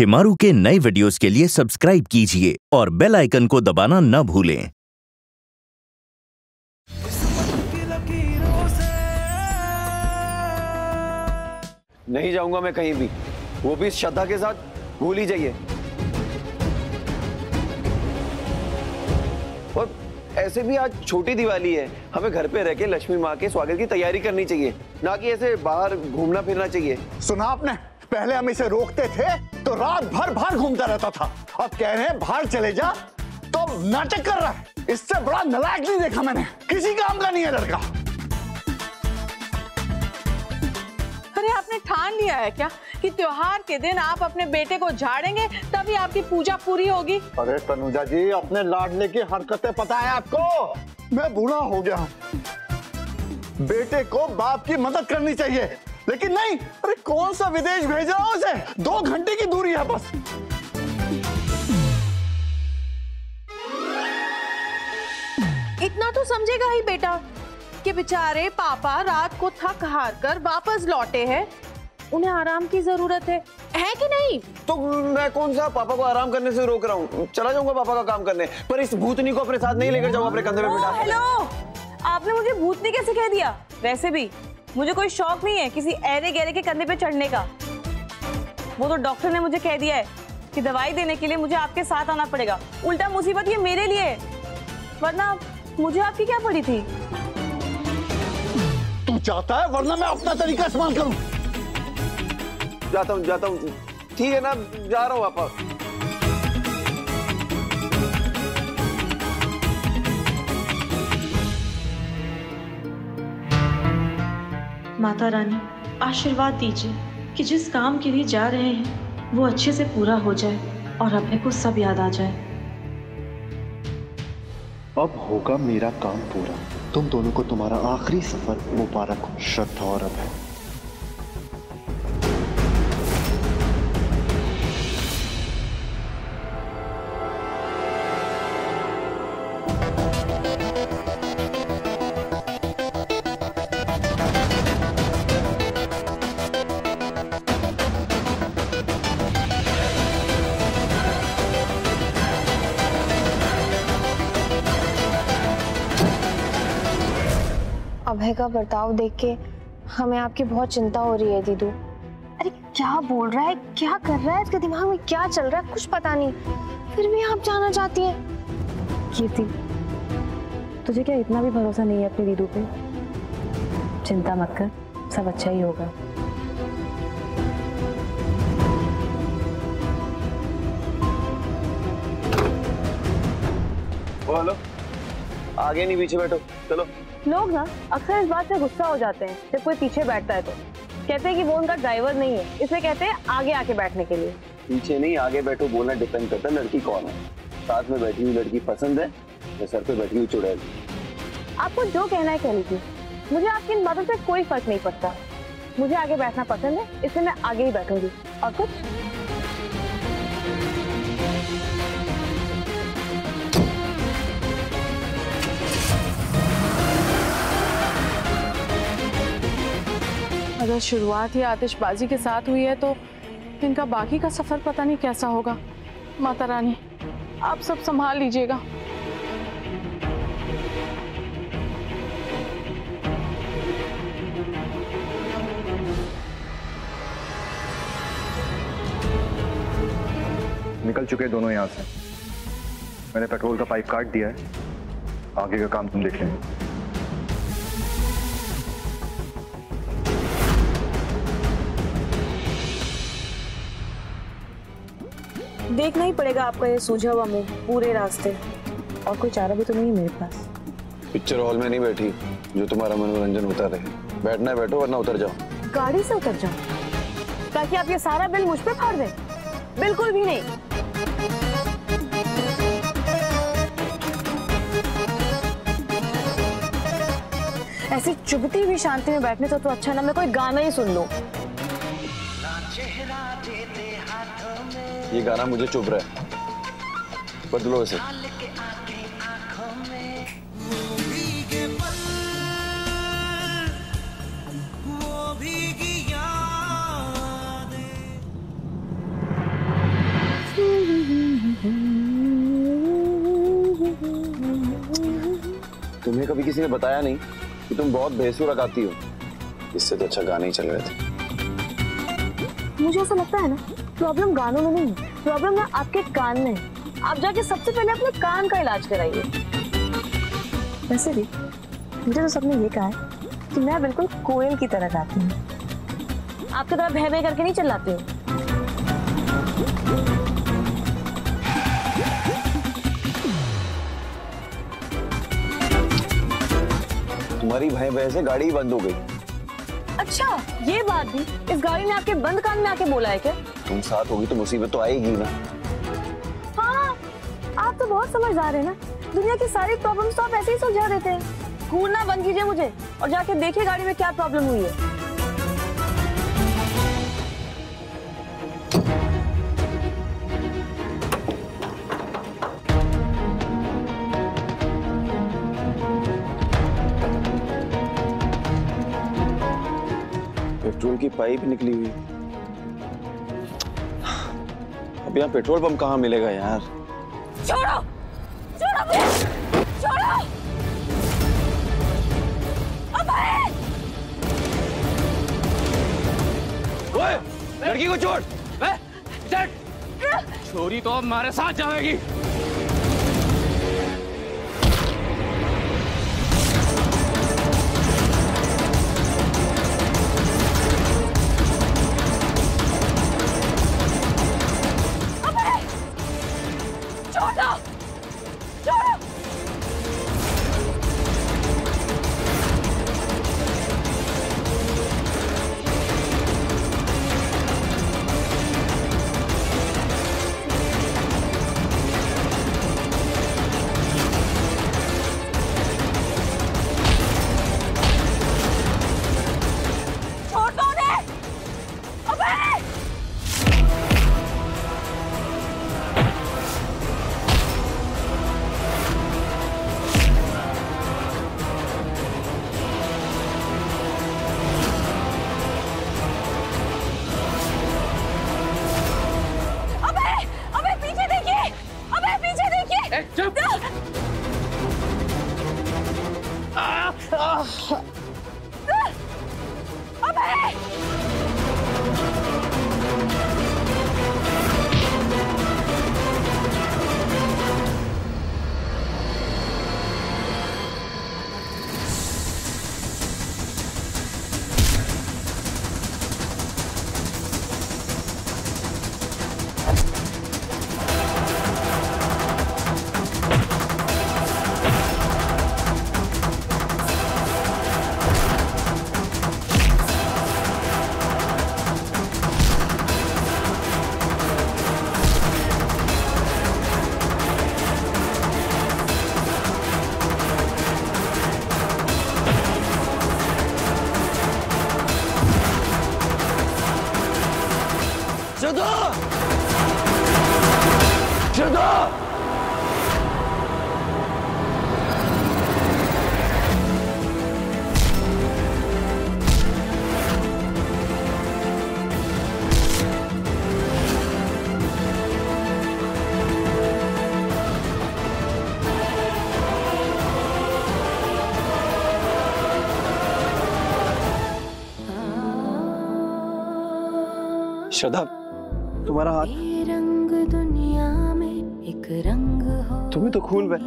शेमारू के नए वीडियोस के लिए सब्सक्राइब कीजिए और बेल आइकन को दबाना ना भूलें। नहीं जाऊंगा मैं कहीं भी, वो भी श्रद्धा के साथ। भूल ही जाइए। और ऐसे भी आज छोटी दिवाली है, हमें घर पे रह के लक्ष्मी माँ के स्वागत की तैयारी करनी चाहिए, ना कि ऐसे बाहर घूमना फिरना चाहिए। सुना आपने, पहले हम इसे रोकते थे तो रात भर बाहर घूमता रहता था, अब कह रहे हैं बाहर चले जा तो नाटक कर रहा है। इससे बड़ा नालायक नहीं देखा मैंने, किसी काम का नहीं है लड़का। अरे आपने ठान लिया है क्या कि त्योहार के दिन आप अपने बेटे को झाड़ेंगे तभी आपकी पूजा पूरी होगी? अरे तनुजा जी, अपने लाडले की हरकतें पता है आपको। मैं बूढ़ा हो गया हूँ, बेटे को बाप की मदद करनी चाहिए, लेकिन नहीं। अरे कौन सा विदेश भेज रहा हूँ उसे, 2 घंटे की दूरी है बस। इतना तो समझेगा ही बेटा कि बेचारे पापा रात को थक हार कर वापस लौटे हैं, उन्हें आराम की जरूरत है कि नहीं? तो मैं कौन सा पापा को आराम करने से रोक रहा हूँ? चला जाऊंगा पापा का काम करने, पर इस भूतनी को अपने साथ नहीं लेकर जाऊंगा, अपने कंधे पे बिठा। हेलो, आपने मुझे भूतनी कैसे कह दिया? वैसे भी मुझे कोई शौक नहीं है किसी ऐरे गहरे के कंधे पे चढ़ने का। वो तो डॉक्टर ने मुझे कह दिया है कि दवाई देने के लिए मुझे आपके साथ आना पड़ेगा। उल्टा मुसीबत ये मेरे लिए है, वरना मुझे आपकी क्या पड़ी थी? तू चाहता है वरना मैं अपना तरीका इस्तेमाल करूं। जाता हूं, ठीक है ना, जा रहा हूं वापस। माता रानी आशीर्वाद दीजिए कि जिस काम के लिए जा रहे हैं वो अच्छे से पूरा हो जाए और अभय को सब याद आ जाए। अब होगा मेरा काम पूरा। तुम दोनों को तुम्हारा आखिरी सफर मुबारक हो, श्रद्धा और अभय। अभय का बर्ताव देख के हमें आपकी बहुत चिंता हो रही है दीदू। अरे क्या बोल रहा है, क्या कर रहा है, इसके दिमाग में क्या चल रहा है, कुछ पता नहीं, फिर भी आप जाना चाहती हैं। कीर्ति, तुझे क्या इतना भी भरोसा नहीं है अपने दीदू पे? चिंता मत कर, सब अच्छा ही होगा। हेलो, आगे नहीं पीछे बैठो। चलो। लोग ना अक्सर इस बात से गुस्सा हो जाते हैं जब कोई पीछे बैठता है, तो कहते हैं कि वो उनका ड्राइवर नहीं है, इसलिए कहते हैं आगे आके बैठने के लिए। पीछे नहीं आगे बैठो बोलना डिपेंड करता है लड़की कौन है। साथ में बैठी हुई लड़की पसंद है या सर पे बैठी हुई चुड़ैल? आपको जो कहना है कह लीजिए, मुझे आपकी इन बातों से कोई फर्क नहीं पड़ता। मुझे आगे बैठना पसंद है, इसलिए मैं आगे ही बैठूंगी। और कुछ? अगर शुरुआत ही आतिशबाजी के साथ हुई है तो इनका बाकी का सफर पता नहीं कैसा होगा। माता रानी आप सब संभाल लीजिएगा। निकल चुके दोनों यहाँ से। मैंने पेट्रोल का पाइप काट दिया है, आगे का काम तुम देख लेंगे। देखना ही पड़ेगा आपका ये सूझा हुआ मुंह पूरे रास्ते। और कोई चारा भी तो नहीं मेरे पास। पिक्चर हॉल में नहीं बैठी जो तुम्हारा मनोरंजन होता रहे। बैठना है बैठो, वरना उतर जाओ, गाड़ी से उतर जाओ, ताकि आप ये सारा बिल मुझ पे फाड़ दें। बिल्कुल भी नहीं। ऐसी चुभती हुई शांति में बैठने से तो अच्छा ना मैं कोई गाना ही सुन लूं। ये गाना मुझे चुभ रहा है, बदलो इसे। कभी किसी ने बताया नहीं कि तुम बहुत भेसूरा गाती हो, इससे तो अच्छा गाने ही चल रहे थे। मुझे ऐसा लगता है ना, प्रॉब्लम गानों में नहीं, प्रॉब्लम ना आपके कान में है। आप जाके सबसे पहले अपने कान का इलाज कराइए। वैसे भी मुझे तो सबने ये कहा है कि मैं बिल्कुल कोयल की तरह गाती हूँ, आपके तरह भय भय करके नहीं चिल्लाती हूँ। तुम्हारी भय भय से गाड़ी बंद हो गई। अच्छा, ये बात भी इस गाड़ी ने आपके बंद कान में आके बोला है क्या? तुम साथ होगी तो मुसीबत तो आएगी ना। हाँ, आप तो बहुत समझदार है ना, दुनिया की सारी प्रॉब्लम्स तो आप ऐसे ही सुलझा देते हैं। घूरना बंद कीजिए मुझे और जाके देखिए गाड़ी में क्या प्रॉब्लम हुई है। पेट्रोल की पाइप निकली हुई। अब यहाँ पेट्रोल पंप कहाँ मिलेगा यार? छोड़ो, छोड़ो मुझे, छोड़ो। अभय! ओए, लड़की को छोड़। छोरी तो अब हमारे साथ जाएगी। श्रद्धा, तुम्हारा हाथ, तुम्हें तो खून बह।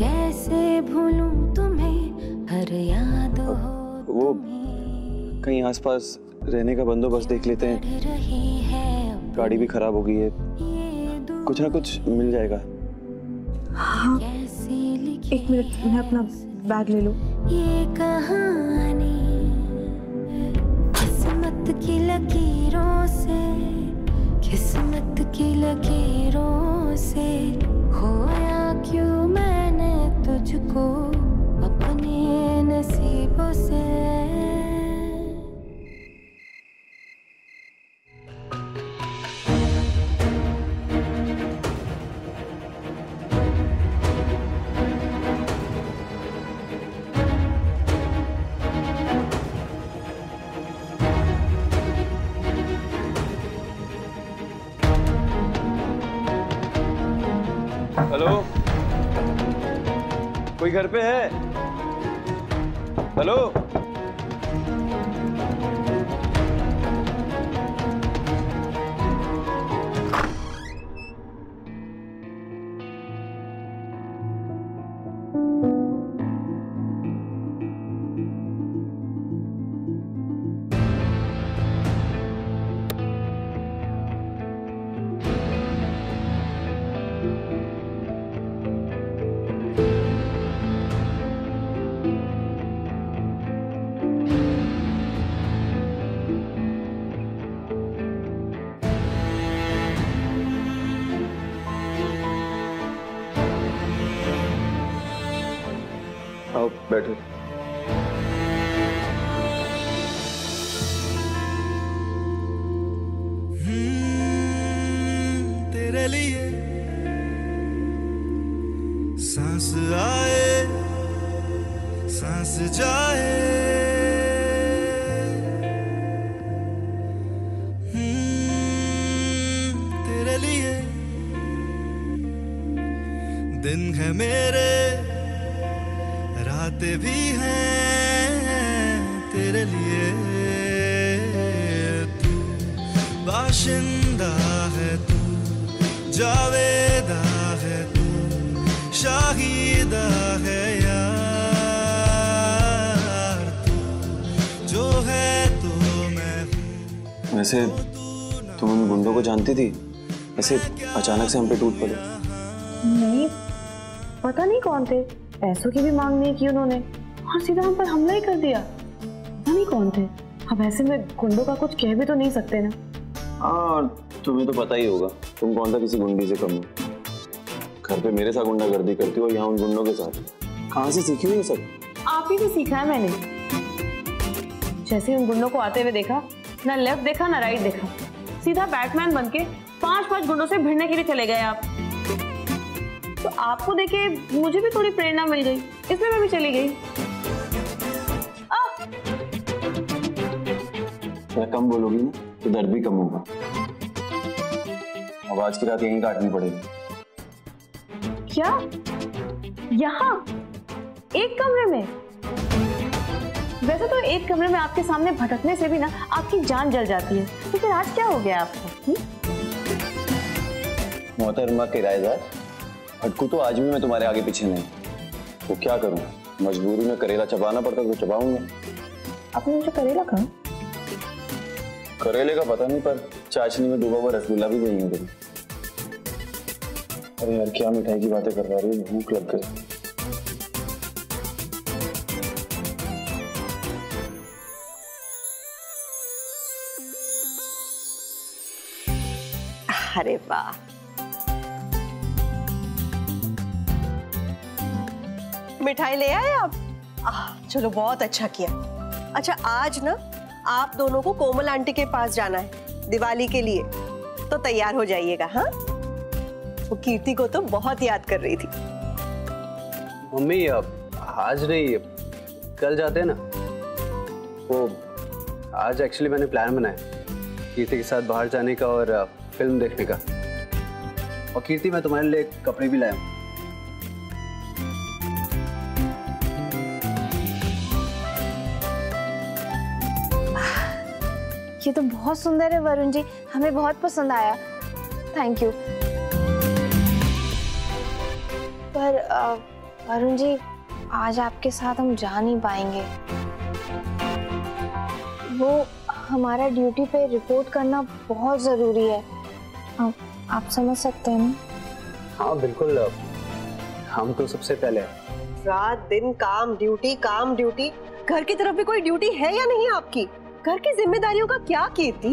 कैसे भूलूं तुम्हें हर याद हो। वो कहीं आसपास रहने का बंदोबस्त देख लेते हैं, गाड़ी भी खराब हो गई है, कुछ ना कुछ मिल जाएगा। हाँ, एक मिनट, मैं अपना बैग ले लूं। ये कहानी की लकीरों से, किस्मत की लकीरों से खोया क्यों मैंने तुझको अपने नसीबों से। कोई घर पे है? हेलो, बैठो। तेरे लिए सांस आए सांस जाए, तेरे लिए दिन है मेरे रातें भी हैं तेरे लिए। तू बाशिंदा है, तू जावेदा है, तू शाहिदा है यार, तू जो है तो मैं। वैसे तुम उन गुंडों को जानती थी? वैसे अचानक से हम पे टूट पड़े। नहीं, पता नहीं कौन थे, पैसों की भी मांग नहीं की उन्होंने और सीधा हम पर हमला ही कर दिया। नहीं कौन थे अब, ऐसे में गुंडों का कुछ कह भी तो नहीं सकते ना। और तुम्हें तो पता ही होगा तुम कौन सा किसी गुंडी से कम हो। घर पे मेरे साथ गुंडागर्दी करती हो, यहाँ उन गुंडों के साथ। कहाँ से सीखी हुई सब? आप ही से सीखा है मैंने। जैसे उन गुंडों को आते हुए देखा, ना लेफ्ट देखा ना राइट देखा, सीधा बैटमैन बन के 5-5 गुंडों से भिड़ने के लिए चले गए आप। तो आपको देखे मुझे भी थोड़ी प्रेरणा मिल गई, इसलिए मैं भी चली गई। कम बोलोगी ना तो दर्द भी कम होगा। अब आज की रात यहीं काटनी पड़ेगी। क्या? यहाँ एक कमरे में? वैसे तो एक कमरे में आपके सामने भटकने से भी ना आपकी जान जल जाती है, तो फिर आज क्या हो गया आपको? मोहतरमा किराएदार, हटकू तो आज भी मैं तुम्हारे आगे पीछे नहीं। तो क्या करूं, मजबूरी में करेला चबाना पड़ता तो चबाऊंगा। आपने मुझे करेला कहा? करेले का पता नहीं, पर चाशनी में डूबा हुआ रसगुल्ला भी देंगे। अरे यार क्या मिठाई की बातें करवा रही है, भूख लग गई। अरे वाह, मिठाई ले आए आप? चलो बहुत अच्छा किया। अच्छा आज ना आप दोनों को कोमल आंटी के पास जाना है दिवाली के लिए, तो तैयार हो जाइएगा। हाँ, वो कीर्ति को तो बहुत याद कर रही थी। मम्मी आज नहीं, कल जाते हैं ना। वो आज एक्चुअली मैंने प्लान बनाया कीर्ति के साथ बाहर जाने का और फिल्म देखने का। और कीर्ति मैं तुम्हारे लिए कपड़े भी लाया हूँ। ये तो बहुत सुंदर है वरुण जी, हमें बहुत पसंद आया, थैंक यू। पर वरुण जी आज आपके साथ हम जा नहीं पाएंगे, वो हमारा ड्यूटी पे रिपोर्ट करना बहुत ज़रूरी है। आप समझ सकते हैं ना? हाँ बिल्कुल, हम तो सबसे पहले रात दिन काम ड्यूटी काम ड्यूटी। घर की तरफ भी कोई ड्यूटी है या नहीं आपकी? घर की जिम्मेदारियों का क्या कीर्ति?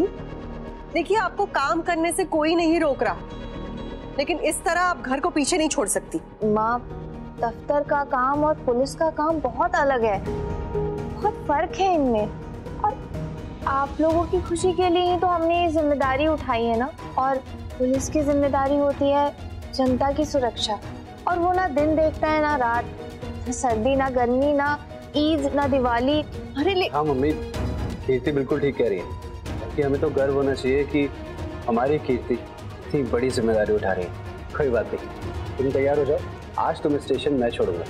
देखिए आपको काम करने से कोई नहीं रोक रहा, लेकिन इस तरह आप घर को पीछे नहीं छोड़ सकती। माँ, दफ्तर का काम और पुलिस का काम बहुत अलग है, बहुत फर्क है इनमें। और आप लोगों की खुशी के लिए ही तो हमने ये जिम्मेदारी उठाई है ना। और पुलिस की जिम्मेदारी होती है जनता की सुरक्षा, और वो ना दिन देखता है ना रात, ना सर्दी ना गर्मी, ना ईद ना दिवाली। अरे कीर्ति बिल्कुल ठीक कह रही है कि हमें तो गर्व होना चाहिए कि हमारी कीर्ति इतनी बड़ी जिम्मेदारी उठा रही है। कोई बात नहीं, तुम तैयार हो जाओ, आज तुम्हें स्टेशन मैं छोड़ूंगा।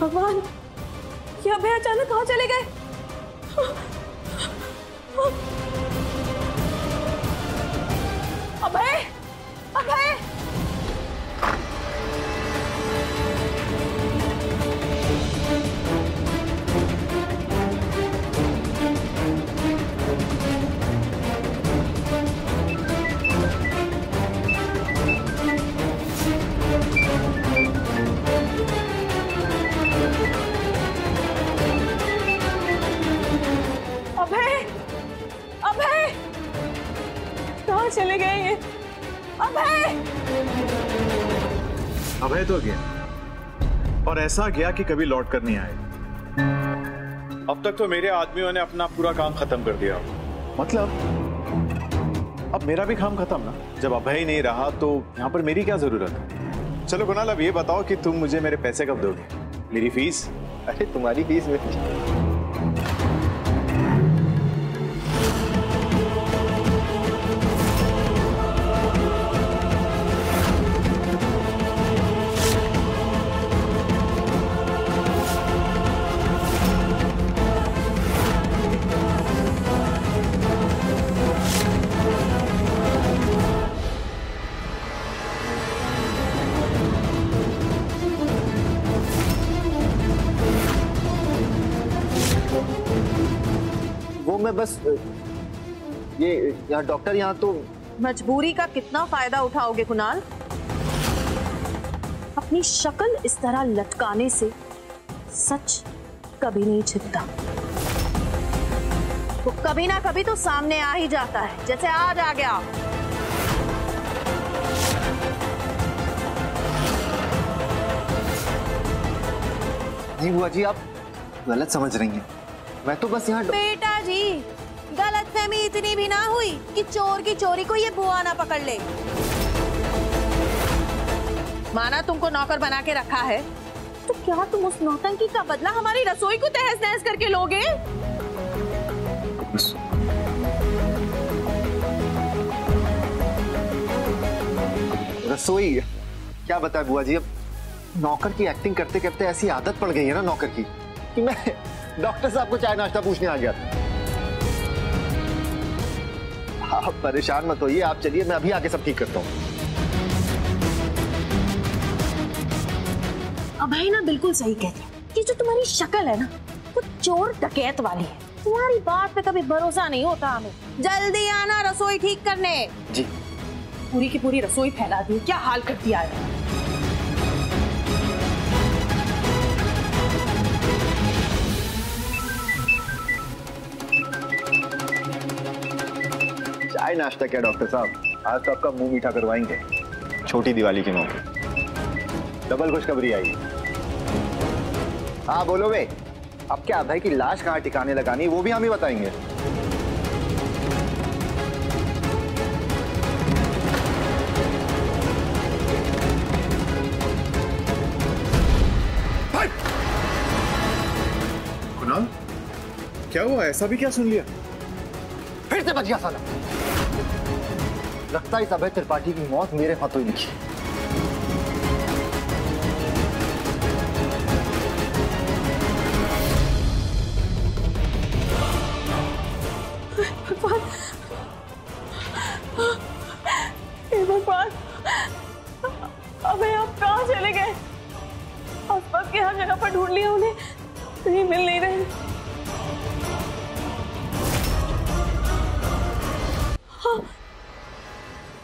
भगवान, ये अभय अचानक कहाँ चले गए? अभय, अभय! चले गए ये अभय। अभय तो गया और ऐसा गया कि कभी लौट कर नहीं आए। अब तक तो मेरे आदमियों ने अपना पूरा काम खत्म कर दिया। मतलब अब मेरा भी काम खत्म ना? जब अभय नहीं रहा तो यहाँ पर मेरी क्या जरूरत है? चलो कुणाल, अब ये बताओ कि तुम मुझे मेरे पैसे कब दोगे? मेरी फीस? अरे तुम्हारी फीस मेरी। मैं बस ये यहाँ डॉक्टर यहाँ तो मजबूरी का कितना फायदा उठाओगे कुणाल? अपनी शक्ल इस तरह लटकाने से सच कभी नहीं छिपता, तो कभी ना कभी तो सामने आ ही जाता है, जैसे आज आ गया। नहीं बुआ जी, आप गलत समझ रही हैं। मैं तो बस यहाँ बेटा जी, गलतफहमी इतनी भी ना हुई कि चोर की चोरी को ये बुआ ना पकड़ ले। माना तुमको नौकर बना के रखा है, तो क्या तुम उस नौटंकी का बदला हमारी रसोई को तहस नहस करके लोगे? रसोई क्या बताए बुआ जी, अब नौकर की एक्टिंग करते करते ऐसी आदत पड़ गई है ना नौकर की, कि मैं डॉक्टर साहब को चाय नाश्ता पूछने आ गया था। आप परेशान मत होइए, आप चलिए, मैं अभी आके सब ठीक करता हूँ। अभय ना बिल्कुल सही कहते हैं कि जो तुम्हारी शक्ल है ना, वो चोर डकैत वाली है। तुम्हारी बात पे कभी भरोसा नहीं होता हमें। जल्दी आना रसोई ठीक करने। जी। पूरी की पूरी रसोई फैला दी, क्या हाल कर दिया है। नाश्ता क्या डॉक्टर साहब, आज तो आपका मुंह मीठा करवाएंगे। छोटी दिवाली के मौके डबल खुशखबरी आई। हाँ बोलो बे, अब क्या अभय की लाश कहाँ ठिकाने लगानी वो भी हम ही बताएंगे। कुणाल, क्या हुआ? ऐसा भी क्या सुन लिया? फिर से बच गया साला। लगता है इस अभय त्रिपाठी की मौत मेरे हाथों ही लिखी। भगवान, हे भगवान, अभय आप कहाँ चले गए? आसपास के हर जगह पर ढूंढ लिया उन्हें, कहीं मिल नहीं रहे।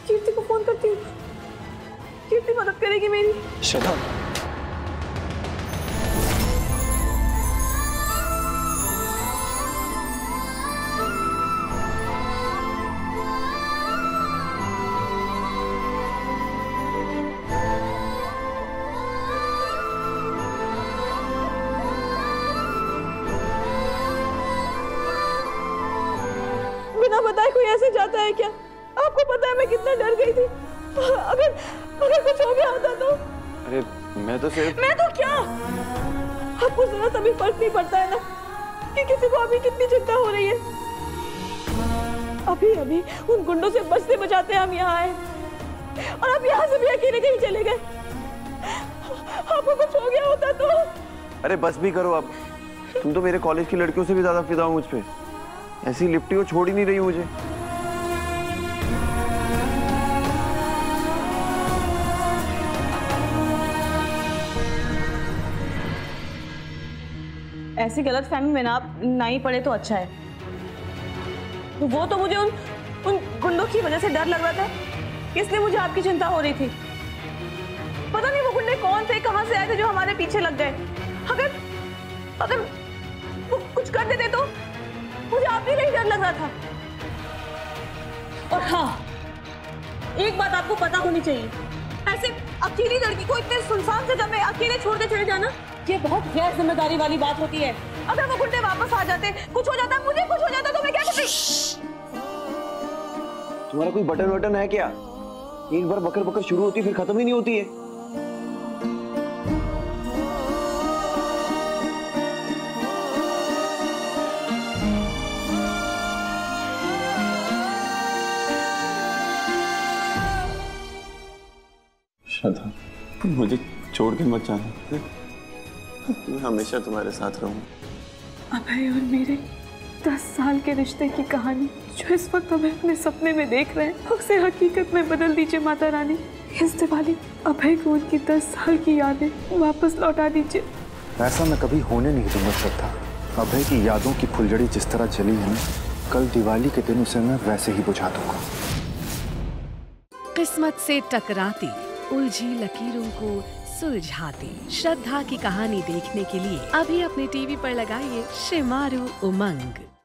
कीर्ति को फोन करती हूँ, कीर्ति मदद करेगी मेरी। श्रद्धा, बिना बताए कोई ऐसे जाता है क्या? आपको पता है मैं कितना डर गई थी। अगर कुछ हो गया होता तो। अरे मैं तो क्या, आपको जरा सा भी फर्क नहीं पड़ता है ना कि किसी को अभी कितनी चिंता हो रही है। अभी उन गुंडों से बचते बचाते हम यहाँ आए और आप यहाँ से भी अकेले कहीं चले गए। आपको कुछ हो गया होता तो। अरे बस भी करो अब, तुम तो मेरे कॉलेज की लड़कियों से भी ज्यादा फिदा हो मुझ पे। ऐसी लिपटी हो, छोड़ ही नहीं रही मुझे। ऐसी गलत फहमी में ना ही पड़े तो अच्छा है। वो तो मुझे उन गुंडों की वजह से डर लग रहा था, इसलिए मुझे आपकी चिंता हो रही थी। पता नहीं वो गुंडे कौन थे, कहां से आए थे जो हमारे पीछे लग गए। अगर वो कुछ कर देते तो मुझे आप ही नहीं डर लग रहा था। और हाँ, एक बात आपको पता होनी चाहिए, ऐसे अकेली लड़की को इतने सुनसान जगह में अकेले छोड़ के चले जाना, ये बहुत गैर जिम्मेदारी वाली बात होती है। अगर वो गुंडे वापस आ जाते, कुछ हो जाता, मुझे कुछ हो जाता तो मैं क्या करती? तुम्हारा कोई बटन वटन है क्या? एक बार बकर बकर शुरू होती फिर खत्म ही नहीं होती है। श्रद्धा, मुझे छोड़ के मत जाना, मैं हमेशा तुम्हारे साथ रहूंगा। अभय और मेरे 10 साल के रिश्ते की कहानी जो इस वक्त हमें अपने सपने में देख रहे हैं, उसे हकीकत में बदल दीजिए माता रानी। इस दिवाली अभय को उनकी 10 साल की यादें वापस लौटा दीजिए। ऐसा मैं कभी होने नहीं दूंगा श्रद्धा। अभय की यादों की फुलझड़ी जिस तरह चली है, कल दिवाली के दिन उसे मैं वैसे ही बुझा दूंगा। किस्मत से टकराती उलझी लकीरों को सुलझाती श्रद्धा की कहानी देखने के लिए अभी अपने टीवी पर लगाइए शेमारू उमंग।